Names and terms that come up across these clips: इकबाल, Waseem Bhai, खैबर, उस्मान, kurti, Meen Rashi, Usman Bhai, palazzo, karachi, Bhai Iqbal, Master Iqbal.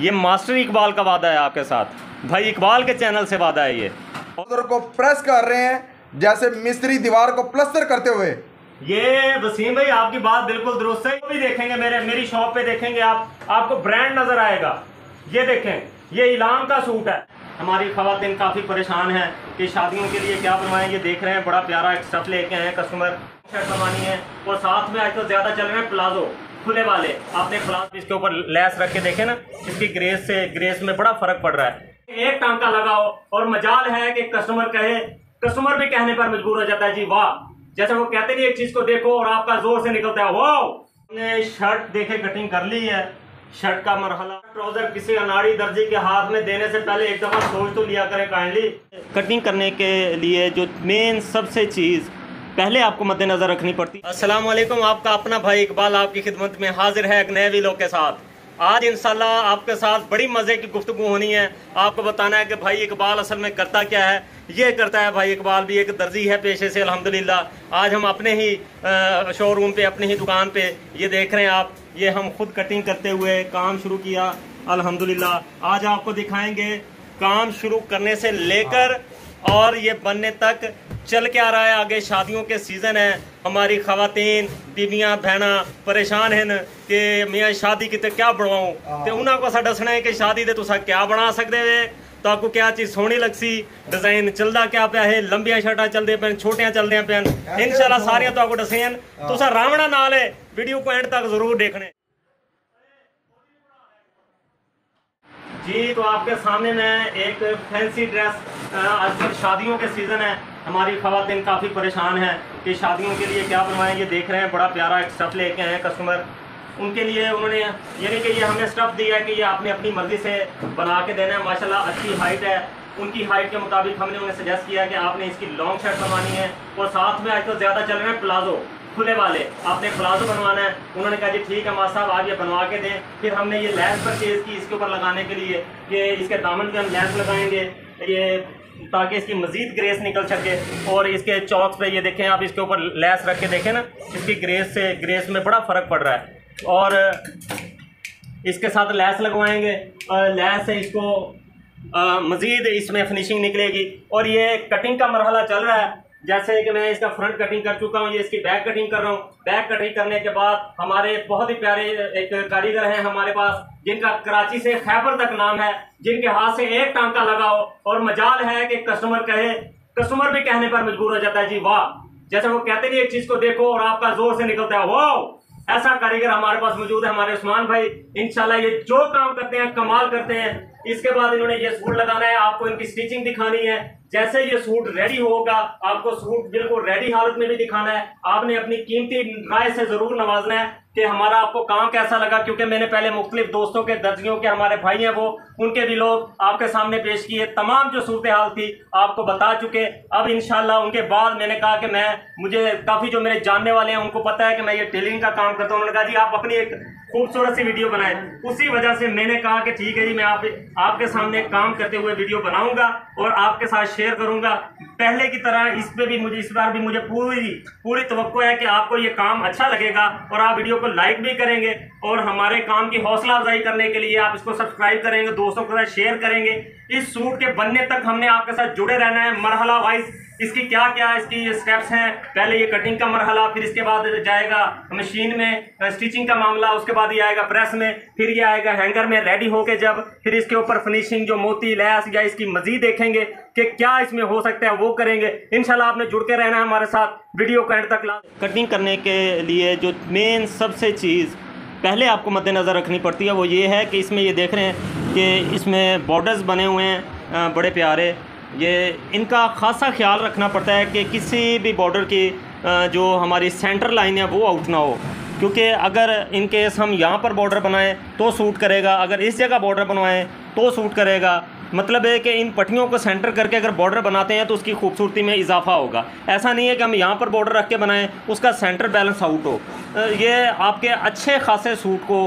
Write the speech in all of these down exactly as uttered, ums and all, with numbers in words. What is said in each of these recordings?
ये मास्टर इकबाल का वादा है आपके साथ, भाई इकबाल के चैनल से वादा है। ये उधर को प्रेस कर रहे हैं जैसे मिस्त्री दीवार को प्लस्तर करते हुए। ये वसीम भाई आपकी बात बिल्कुल दुरुस्त है। भी देखेंगे मेरे मेरी शॉप पे देखेंगे आप, आपको ब्रांड नजर आएगा। ये देखें, ये इलान का सूट है। हमारी खवातीन काफ़ी परेशान हैं कि शादियों के लिए क्या बनवाएं। ये देख रहे हैं बड़ा प्यारा स्टफ लेके आए हैं कस्टमर, शर्ट बनवानी है। और साथ में आजकल तो ज़्यादा चल रहे हैं प्लाजो खुले वाले। आपने प्लाजो इसके ऊपर लेस रख के देखे ना, इसकी ग्रेस से ग्रेस में बड़ा फर्क पड़ रहा है। एक टांका लगाओ और मजाल है कि कस्टमर कहे, कस्टमर भी कहने पर मजबूर हो जाता है जी वाह। जैसे वो कहते नहीं एक चीज़ को देखो और आपका जोर से निकलता है वाह। शर्ट देखे कटिंग कर ली है, शर्ट का मरहला। ट्राउजर किसी अनाड़ी दर्जी के हाथ में देने से पहले एक दफा सोच तो लिया करें काइंडली। कटिंग करने के लिए जो मेन सबसे चीज़ पहले आपको मद्देनजर रखनी पड़ती है। अस्सलाम वालेकुम, आपका अपना भाई इकबाल आपकी खिदमत में हाजिर है एक नए वीडियो के साथ। आज इंशाल्लाह आपके साथ बड़ी मज़े की गुफ्तगू होनी है। आपको बताना है कि भाई इकबाल असल में करता क्या है। ये करता है भाई इकबाल भी एक दर्जी है पेशे से अल्हम्दुलिल्लाह। आज हम अपने ही शोरूम पे, अपनी ही दुकान पे ये देख रहे हैं आप, ये हम खुद कटिंग करते हुए काम शुरू किया अल्हम्दुलिल्लाह। आज आपको दिखाएंगे काम शुरू करने से लेकर और ये बनने तक चल के आ रहा है। आगे शादियों के सीज़न है, हमारी ख़वातीन बीवियाँ भैना परेशान हैं कि मैं शादी की तो क्या बनवाऊँ। तो उन्होंने असा दसना है कि शादी तो तुसा क्या बना सकते वे, तो आपको क्या चीज़ सोहनी लगसी, डिजाइन चलता क्या पाया है, लंबिया शर्टा चलते पैन, छोटिया चलते पैन। इंशाल्लाह सारिया तो आपको दसेन, तुसा रावणा नाल है। वीडियो को एंड तक जरूर देखने जी। तो आपके सामने मैं एक फैंसी ड्रेस, आजकल शादियों के सीज़न है, हमारी ख़वातीन काफ़ी परेशान हैं कि शादियों के लिए क्या बनवाएं। ये देख रहे हैं बड़ा प्यारा एक स्टफ़ लेके आए हैं कस्टमर उनके लिए। उन्होंने यानी कि ये हमें स्टफ़ दिया है कि ये आपने अपनी मर्ज़ी से बना के देना है। माशाल्लाह अच्छी हाइट है, उनकी हाइट के मुताबिक हमने उन्हें सजेस्ट किया कि आपने इसकी लॉन्ग शर्ट बनवानी है। और साथ में आजकल तो ज़्यादा चल रहे हैं प्लाजो खुले वाले, आपने प्लाजो बनवाना है। उन्होंने कहा जी ठीक है मास्टर साहब आप ये बनवा के दें। फिर हमने ये लेस परचेज़ की इसके ऊपर लगाने के लिए कि इसके दामन पर हम लेस लगाएँगे ये, ताकि इसकी मज़ीद ग्रेस निकल सके। और इसके चौक पे ये देखें आप, इसके ऊपर लेस रख के देखें ना, इसकी ग्रेस से ग्रेस में बड़ा फ़र्क पड़ रहा है। और इसके साथ लेस लगवाएंगे, लेस से इसको मज़ीद इसमें फिनिशिंग निकलेगी। और ये कटिंग का मरहला चल रहा है, जैसे कि मैं इसका फ्रंट कटिंग कर चुका हूँ, ये इसकी बैक कटिंग कर रहा हूँ। बैक कटिंग करने के बाद हमारे बहुत ही प्यारे एक कारीगर हैं हमारे पास, जिनका कराची से खैबर तक नाम है, जिनके हाथ से एक टांका लगाओ और मजाल है कि कस्टमर कहे, कस्टमर भी कहने पर मजबूर हो जाता है जी वाह। जैसे वो कहते नहीं एक चीज़ को देखो और आपका जोर से निकलता है वाह। ऐसा कारीगर हमारे पास मौजूद है हमारे उस्मान भाई। इंशाल्लाह ये जो काम करते हैं कमाल करते हैं। इसके बाद इन्होंने ये सूट लगाना है, आपको इनकी स्टिचिंग दिखानी है। जैसे ये सूट रेडी होगा आपको सूट बिल्कुल रेडी हालत में भी दिखाना है। आपने अपनी कीमती राय से ज़रूर नवाजना है कि हमारा आपको काम कैसा लगा, क्योंकि मैंने पहले मुख्तलिफ दोस्तों के दर्जियों के हमारे भाई हैं वो उनके भी लोग आपके सामने पेश किए। तमाम जो सूरत हाल थी आपको बता चुके। अब इंशाल्लाह उनके बाद मैंने कहा कि मैं मुझे काफ़ी जो मेरे जानने वाले हैं उनको पता है कि मैं ये टेलरिंग का काम करता हूँ। उन्होंने कहा जी आप अपनी एक खूबसूरत सी वीडियो बनाएं। उसी वजह से मैंने कहा कि ठीक है जी मैं आप आपके सामने काम करते हुए वीडियो बनाऊँगा और आपके साथ शेयर करूँगा। पहले की तरह इस पर भी मुझे इस बार भी मुझे पूरी पूरी तवक्को है कि आपको ये काम अच्छा लगेगा और आप वीडियो को लाइक भी करेंगे और हमारे काम की हौसला अफजाई करने के लिए आप इसको सब्सक्राइब करेंगे, दोस्तों के साथ शेयर करेंगे। इस सूट के बनने तक हमने आपके साथ जुड़े रहना है। मरहला वाइज इसकी क्या क्या इसकी स्टेप्स हैं, पहले ये कटिंग का मरहला, फिर इसके बाद जाएगा मशीन में स्टिचिंग का मामला, उसके बाद ये आएगा प्रेस में, फिर ये आएगा हैंगर में रेडी होके जब, फिर इसके ऊपर फिनिशिंग जो मोती लैस या इसकी मजीद देखेंगे कि क्या इसमें हो सकता है वो करेंगे। इंशाल्लाह आपने जुड़ के रहना है हमारे साथ वीडियो को एंड तक। कटिंग करने के लिए जो मेन सबसे चीज़ पहले आपको मद्देनज़र रखनी पड़ती है वो ये है कि इसमें ये देख रहे हैं कि इसमें बॉर्डर्स बने हुए हैं बड़े प्यारे। ये इनका खासा ख्याल रखना पड़ता है कि किसी भी बॉर्डर की जो हमारी सेंटर लाइन है वो आउट ना हो, क्योंकि अगर इनकेस हम यहाँ पर बॉर्डर बनाएं तो सूट करेगा, अगर इस जगह बॉर्डर बनवाएं तो सूट करेगा। मतलब है कि इन पट्टियों को सेंटर करके अगर बॉर्डर बनाते हैं तो उसकी खूबसूरती में इजाफा होगा। ऐसा नहीं है कि हम यहाँ पर बॉर्डर रख के बनाएं उसका सेंटर बैलेंस आउट हो। ये आपके अच्छे खासे सूट को,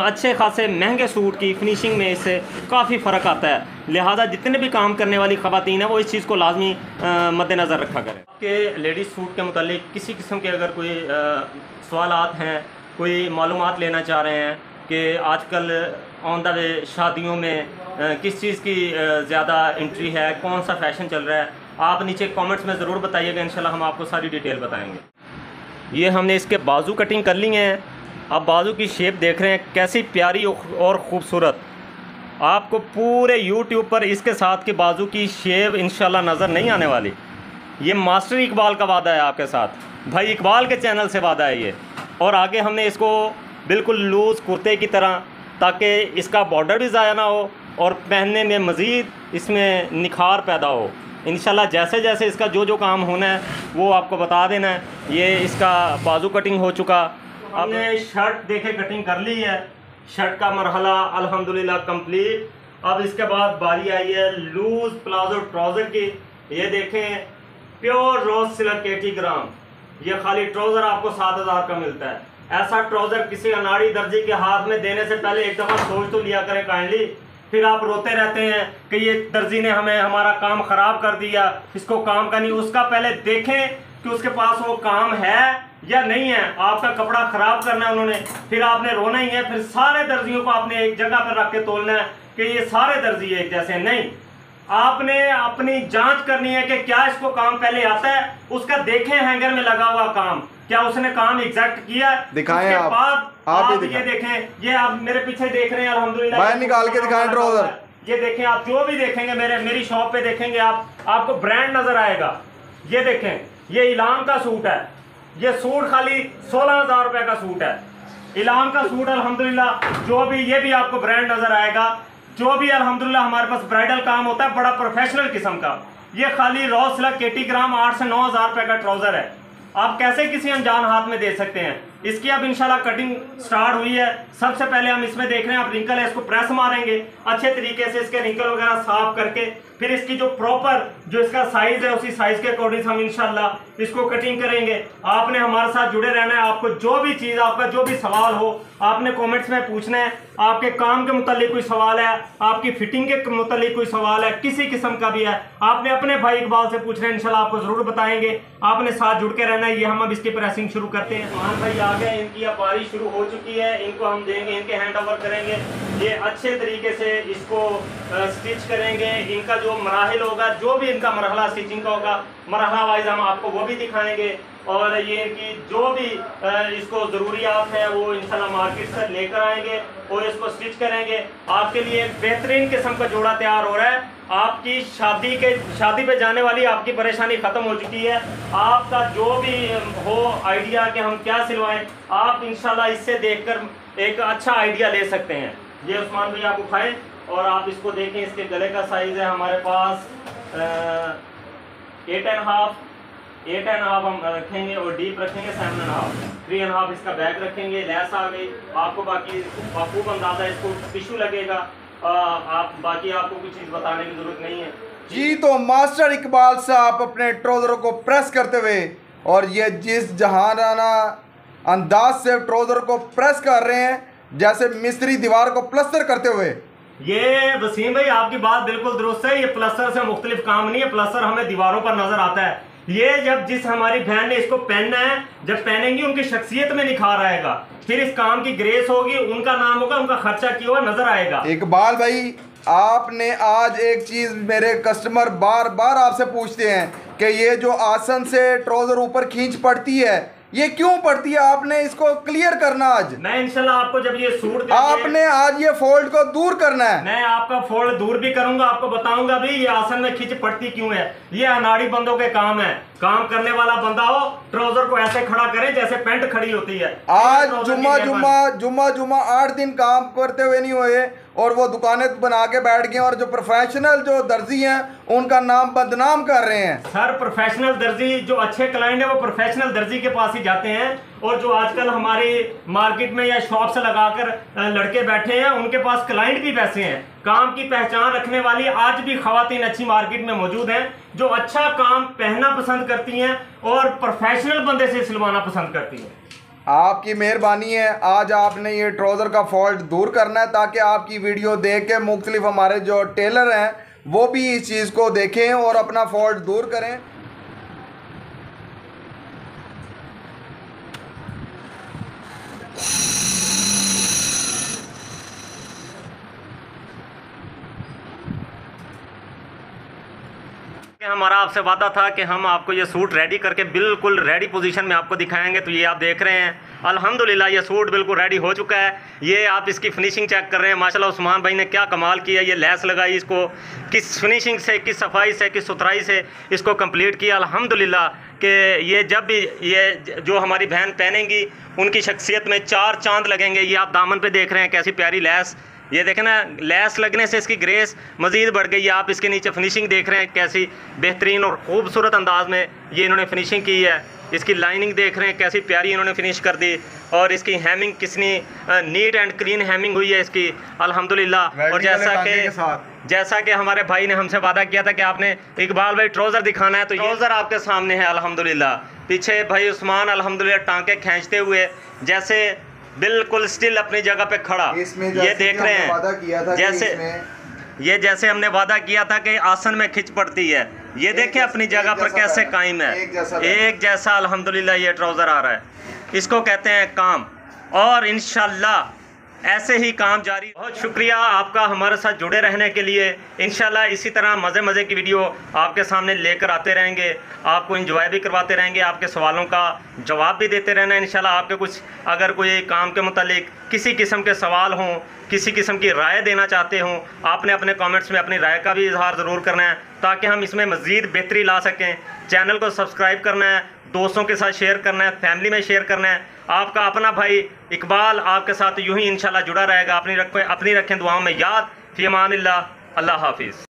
अच्छे खासे महंगे सूट की फिनिशिंग में इससे काफ़ी फ़र्क आता है। लिहाजा जितने भी काम करने वाली ख़वातीन हैं वो इस चीज़ को लाजमी मद्देनज़र रखा करें। आपके लेडीज़ सूट के मतलब किसी किस्म के अगर कोई सवालात हैं, कोई मालूमात लेना चाह रहे हैं कि आजकल ऑन द वे शादियों में किस चीज़ की ज़्यादा एंट्री है, कौन सा फैशन चल रहा है, आप नीचे कमेंट्स में ज़रूर बताइएगा। इंशाल्लाह हम आपको सारी डिटेल बताएंगे। ये हमने इसके बाजू कटिंग कर ली हैं। अब बाजू की शेप देख रहे हैं कैसी प्यारी और ख़ूबसूरत। आपको पूरे यूट्यूब पर इसके साथ के बाजू की शेप इंशाल्लाह नज़र नहीं आने वाली। ये मास्टर इकबाल का वादा है आपके साथ, भाई इकबाल के चैनल से वादा है ये। और आगे हमने इसको बिल्कुल लूज़ कुर्ते की तरह, ताकि इसका बॉर्डर भी ज़ाया ना हो और पहनने में मज़ीद इसमें निखार पैदा हो। इंशाल्लाह जैसे जैसे इसका जो जो काम होना है वो आपको बता देना है। ये इसका बाजू कटिंग हो चुका। आपने शर्ट देखे कटिंग कर ली है, शर्ट का मरहला अल्हम्दुलिल्लाह कंप्लीट। अब इसके बाद बारी आई है लूज़ प्लाजो ट्राउज़र की। ये देखें pure rose silk eighty gram. ये खाली ट्राउज़र आपको सात हज़ार का मिलता है। ऐसा ट्राउज़र किसी अनाड़ी दर्जी के हाथ में देने से पहले एक दफ़ा सोच तो लिया करें काइंडली, फिर आप रोते रहते हैं कि ये दर्जी ने हमें हमारा काम ख़राब कर दिया, इसको काम का नहीं। उसका पहले देखें कि उसके पास वो काम है या नहीं है। आपका कपड़ा ख़राब करना है उन्होंने, फिर आपने रोना ही है। फिर सारे दर्जियों को आपने एक जगह पर रख के तोलना है कि ये सारे दर्जी एक जैसे नहीं। आपने अपनी जांच करनी है कि क्या इसको काम पहले आता है, उसका देखें हैंगर में लगा हुआ काम, क्या उसने काम एग्जैक्ट किया है। दिखाएं उसके आप, बाद आप, आप ये देखें, ये आप मेरे पीछे देख रहे हैं अलहमदुलिल्लाह। बाहर निकाल के दिखाएं ट्राउजर। ये देखें, आप जो भी देखेंगे मेरे मेरी शॉप पे देखेंगे आप, आपको ब्रांड नजर आएगा। ये देखें, ये इलान का सूट है। ये सूट खाली सोलह हजार रुपए का सूट है, इलान का सूट अल्हम्दुलिल्लाह। जो भी ये भी आपको ब्रांड नजर आएगा। जो भी अल्हम्दुलिल्लाह हमारे पास ब्राइडल काम होता है बड़ा प्रोफेशनल किस्म का। ये खाली रॉ सिल्क एटी ग्राम आठ से नौ हजार रुपए का ट्राउजर है। आप कैसे किसी अनजान हाथ में दे सकते हैं। इसकी अब इंशाल्लाह कटिंग स्टार्ट हुई है। सबसे पहले हम इसमें देख रहे हैं आप रिंकल है, इसको प्रेस मारेंगे अच्छे तरीके से, इसके रिंकल वगैरह साफ करके, फिर इसकी जो प्रॉपर जो इसका साइज है उसी साइज के अकॉर्डिंग हम इंशाल्लाह इसको कटिंग करेंगे। आपने हमारे साथ जुड़े रहना है। आपको जो भी चीज़, आपका जो भी सवाल हो आपने कमेंट्स में पूछना है। आपके काम के मुतालिक कोई सवाल है, आपकी फिटिंग के मुतालिक कोई सवाल है, किसी किस्म का भी है आपने अपने भाई इकबाल से पूछना है, इंशाल्लाह आपको ज़रूर बताएंगे। आपने साथ जुड़ के रहना है। ये हम अब इसकी प्रेसिंग शुरू करते हैं। मान भाई आ गए, इनकी अब बारिश शुरू हो चुकी है। इनको हम देंगे, इनके हैंड ओवर करेंगे। ये अच्छे तरीके से इसको स्टिच करेंगे। इनका जो मराहिल होगा, जो भी इनका मरहला स्टिचिंग का होगा, मरहला वाइज हम आपको वो भी दिखाएंगे। और ये कि जो भी इसको ज़रूरियात है वो इंशाल्लाह मार्केट से लेकर आएंगे और इसको स्टिच करेंगे। आपके लिए बेहतरीन किस्म का जोड़ा तैयार हो रहा है। आपकी शादी के शादी पे जाने वाली आपकी परेशानी ख़त्म हो चुकी है। आपका जो भी हो आइडिया कि हम क्या सिलवाएं, आप इंशाल्लाह इससे देखकर एक अच्छा आइडिया ले सकते हैं। ये उस्मान भाई आप उठाएं और आप इसको देखें। इसके गले का साइज़ है हमारे पास eight and half, eight and half हम रखेंगे और डीप रखेंगे seven and half, three and half इसका बैक रखेंगे। लैस आ गई आपको, बाकी खूब अंदाज़ा इसको टिशू लगेगा। आ, आप बाकी आपको कुछ चीज़ बताने की ज़रूरत नहीं है जी। तो मास्टर इकबाल साहब अपने ट्राउज़रों को प्रेस करते हुए और ये जिस जहानाना अंदाज से ट्राउज़र को प्रेस कर रहे हैं जैसे मिस्त्री दीवार को प्लस्तर करते हुए। ये वसीम भाई आपकी बात बिल्कुल दुरुस्त है। ये प्लस्तर से मुख्तलिफ काम नहीं है। प्लस्तर हमें दीवारों पर नजर आता है। ये जब जिस हमारी बहन ने इसको पहनना है, जब पहनेंगी उनकी शख्सियत में निखार आएगा। फिर इस काम की ग्रेस होगी, उनका नाम होगा, उनका खर्चा किया हुआ नजर आएगा। इकबाल भाई आपने आज एक चीज, मेरे कस्टमर बार बार आपसे पूछते हैं कि ये जो आसन से ट्राउजर ऊपर खींच पड़ती है ये क्यों पड़ती है, आपने इसको क्लियर करना आज। मैं इंशाल्लाह आपको जब ये सूट, आपने आज ये फोल्ड को दूर करना है। मैं आपका फोल्ड दूर भी करूंगा, आपको बताऊंगा भी ये आसन में खींच पड़ती क्यों है। ये अनाड़ी बंदों के काम है। काम करने वाला बंदा हो ट्राउजर को ऐसे खड़ा करे जैसे पैंट खड़ी होती है। आज जुम्मा जुम्मा जुम्मा जुम्मा आठ दिन काम करते हुए नहीं हुए और वो दुकानें बना के बैठ गए और जो प्रोफेशनल जो दर्जी हैं उनका नाम बदनाम कर रहे हैं। सर प्रोफेशनल दर्जी, जो अच्छे क्लाइंट है वो प्रोफेशनल दर्जी के पास ही जाते हैं। और जो आजकल हमारे मार्केट में या शॉप से लगाकर लड़के बैठे हैं उनके पास क्लाइंट भी वैसे हैं। काम की पहचान रखने वाली आज भी खवातीन अच्छी मार्केट में मौजूद हैं जो अच्छा काम पहनना पसंद करती हैं और प्रोफेशनल बंदे से सिलवाना पसंद करती हैं। आपकी मेहरबानी है, आज आपने ये ट्राउज़र का फॉल्ट दूर करना है ताकि आपकी वीडियो देख के मुख्तलिफ हमारे जो टेलर हैं वो भी इस चीज़ को देखें और अपना फॉल्ट दूर करें। हमारा आपसे वादा था कि हम आपको ये सूट रेडी करके बिल्कुल रेडी पोजीशन में आपको दिखाएंगे, तो ये आप देख रहे हैं अल्हम्दुलिल्लाह ये सूट बिल्कुल रेडी हो चुका है। ये आप इसकी फिनिशिंग चेक कर रहे हैं, माशाल्लाह उस्मान भाई ने क्या कमाल किया, ये लेस लगाई, इसको किस फिनिशिंग से, किस सफाई से, किस सुथराई से इसको कम्प्लीट किया। अल्हम्दुलिल्लाह कि ये जब भी ये जो हमारी बहन पहनेंगी उनकी शख्सियत में चार चांद लगेंगे। ये आप दामन पे देख रहे हैं कैसी प्यारी लैस, ये देखें ना, लैस लगने से इसकी ग्रेस मज़ीद बढ़ गई। आप इसके नीचे फिनिशिंग देख रहे हैं कैसी बेहतरीन और ख़ूबसूरत अंदाज़ में ये इन्होंने फिनिशिंग की है। इसकी लाइनिंग देख रहे हैं कैसी प्यारी इन्होंने फिनिश कर दी, और इसकी हैमिंग किसनी नीट एंड क्लीन हैमिंग हुई है इसकी अल्हम्दुलिल्लाह। और जैसा कि जैसा कि हमारे भाई ने हमसे वादा किया था कि आपने इकबाल भाई ट्राउज़र दिखाना है, तो ट्राउज़र आपके सामने है अल्हम्दुलिल्लाह। पीछे भाई उस्मान अल्हम्दुलिल्लाह टाँके खींचते हुए जैसे बिल्कुल स्टिल अपनी जगह पे खड़ा, ये देख रहे हैं जैसे ये जैसे हमने वादा किया था कि आसन में खिंच पड़ती है, ये देखें अपनी जगह पर कैसे कायम है, एक जैसा अल्हम्दुलिल्लाह ये ट्राउज़र आ रहा है। इसको कहते हैं काम, और इंशाल्लाह ऐसे ही काम जारी। बहुत शुक्रिया आपका हमारे साथ जुड़े रहने के लिए। इंशाल्लाह इसी तरह मज़े मज़े की वीडियो आपके सामने लेकर आते रहेंगे, आपको एंजॉय भी करवाते रहेंगे, आपके सवालों का जवाब भी देते रहना इंशाल्लाह। आपके कुछ अगर कोई काम के मुतालिक किसी किस्म के सवाल हों, किसी किस्म की राय देना चाहते हों, आपने अपने कमेंट्स में अपनी राय का भी इजहार ज़रूर करना है ताकि हम इसमें मज़ीद बेहतरी ला सकें। चैनल को सब्सक्राइब करना है, दोस्तों के साथ शेयर करना है, फैमिली में शेयर करना है। आपका अपना भाई इकबाल आपके साथ यूं ही इंशाल्लाह जुड़ा रहेगा। अपनी रखें अपनी रखें दुआओं में याद। फी अमान अल्लाह, अल्लाह हाफिज़।